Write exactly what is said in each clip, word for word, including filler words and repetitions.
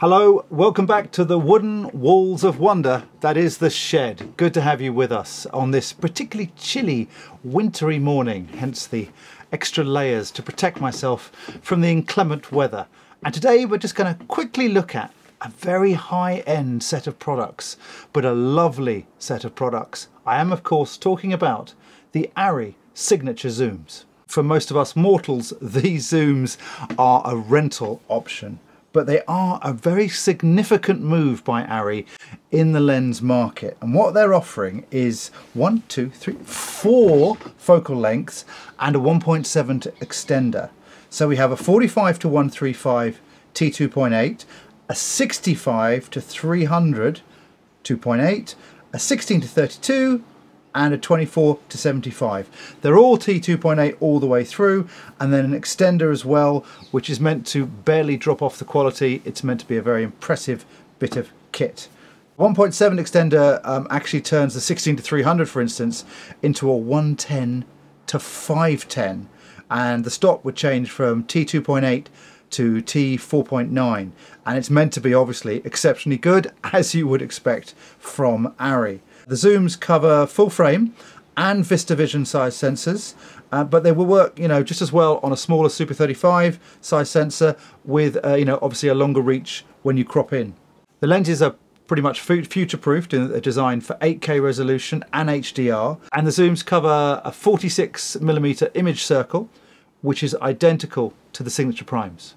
Hello, welcome back to the wooden walls of wonder that is the shed. Good to have you with us on this particularly chilly, wintry morning, hence the extra layers to protect myself from the inclement weather. And today we're just going to quickly look at a very high-end set of products, but a lovely set of products. I am, of course, talking about the Arri Signature Zooms. For most of us mortals, these Zooms are a rental option, but they are a very significant move by Arri in the lens market. And what they're offering is one, two, three, four focal lengths and a one point seven extender. So we have a forty-five to one thirty-five T two point eight, a sixty-five to three hundred two point eight, a sixteen to thirty-two, and a twenty-four to seventy-five. They're all T two point eight all the way through, and then an extender as well, which is meant to barely drop off the quality. It's meant to be a very impressive bit of kit. one point seven extender um, actually turns the sixteen to three hundred, for instance, into a one ten to five ten, and the stop would change from T two point eight to T four point nine, and it's meant to be obviously exceptionally good, as you would expect from Arri. The Zooms cover full frame and VistaVision size sensors, uh, but they will work, you know, just as well on a smaller Super thirty-five size sensor with, uh, you know, obviously a longer reach when you crop in. The lenses are pretty much future-proofed in that they're designed for eight K resolution and H D R, and the Zooms cover a forty-six millimeter image circle, which is identical to the Signature Primes.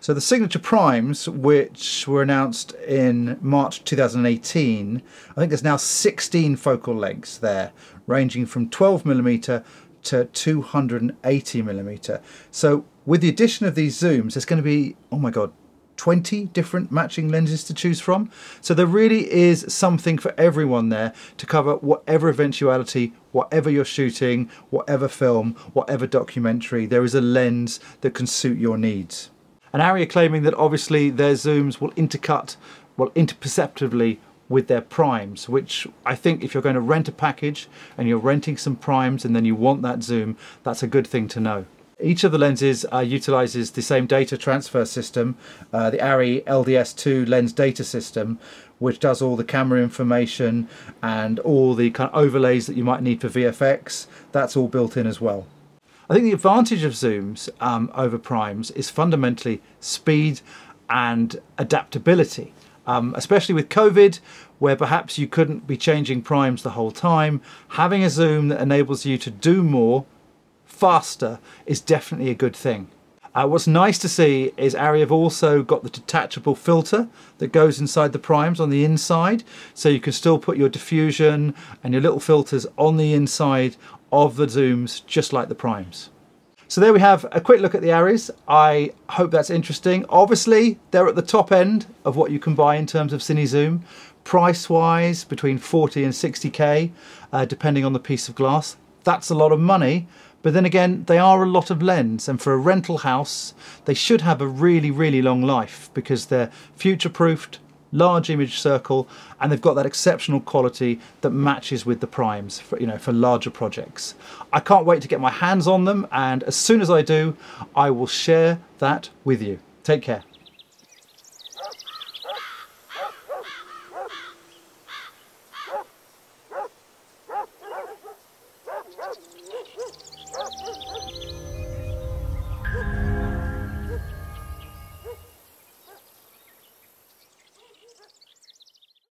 So the Signature Primes, which were announced in March two thousand eighteen, I think there's now sixteen focal lengths there, ranging from twelve millimeter to two hundred eighty millimeter. So with the addition of these Zooms, there's going to be, oh my God, twenty different matching lenses to choose from. So there really is something for everyone there to cover whatever eventuality, whatever you're shooting, whatever film, whatever documentary, there is a lens that can suit your needs. And Arri are claiming that obviously their Zooms will intercut, well, interperceptively with their primes, which I think if you're going to rent a package and you're renting some primes and then you want that Zoom, that's a good thing to know. Each of the lenses uh, utilises the same data transfer system, uh, the ARRI L D S two lens data system, which does all the camera information and all the kind of overlays that you might need for V F X. That's all built in as well. I think the advantage of Zooms um, over primes is fundamentally speed and adaptability, um, especially with COVID, where perhaps you couldn't be changing primes the whole time. Having a Zoom that enables you to do more faster is definitely a good thing. Uh, what's nice to see is Arri have also got the detachable filter that goes inside the primes on the inside, so you can still put your diffusion and your little filters on the inside of the Zooms, just like the primes. So there we have a quick look at the Arris. I hope that's interesting. Obviously, they're at the top end of what you can buy in terms of CineZoom. Price-wise, between forty and sixty K, uh, depending on the piece of glass. That's a lot of money, but then again, they are a lot of lens, and for a rental house, they should have a really, really long life because they're future-proofed, large image circle, and they've got that exceptional quality that matches with the primes for, you know, for larger projects. I can't wait to get my hands on them, and as soon as I do, I will share that with you. Take care.